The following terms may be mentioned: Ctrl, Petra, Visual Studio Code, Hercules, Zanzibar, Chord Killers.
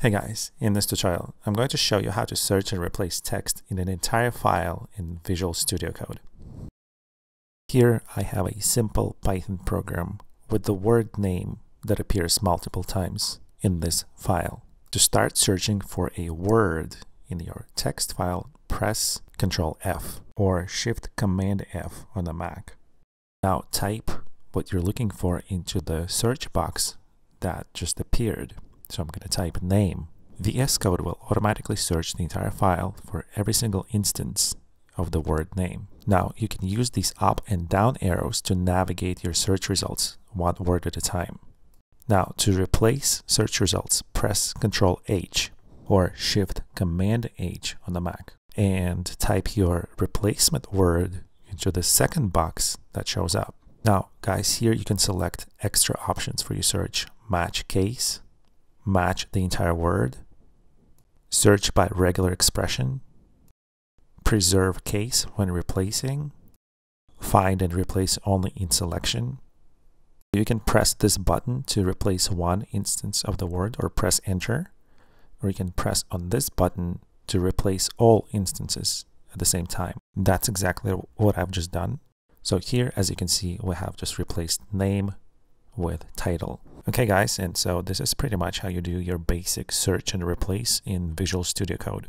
Hey guys, in this tutorial, I'm going to show you how to search and replace text in an entire file in Visual Studio Code. Here I have a simple Python program with the word name that appears multiple times in this file. To start searching for a word in your text file, press Ctrl F or Shift Command F on the Mac. Now type what you're looking for into the search box that just appeared. So I'm going to type name. VS Code will automatically search the entire file for every single instance of the word name. Now you can use these up and down arrows to navigate your search results one word at a time. Now to replace search results, press Ctrl H or Shift Command H on the Mac and type your replacement word into the second box that shows up. Now guys, here you can select extra options for your search: match case, match the entire word, search by regular expression, preserve case when replacing, find and replace only in selection. You can press this button to replace one instance of the word or press enter, or you can press on this button to replace all instances at the same time. That's exactly what I've just done. So here, as you can see, we have just replaced name with title. Okay guys, and so this is pretty much how you do your basic search and replace in Visual Studio Code.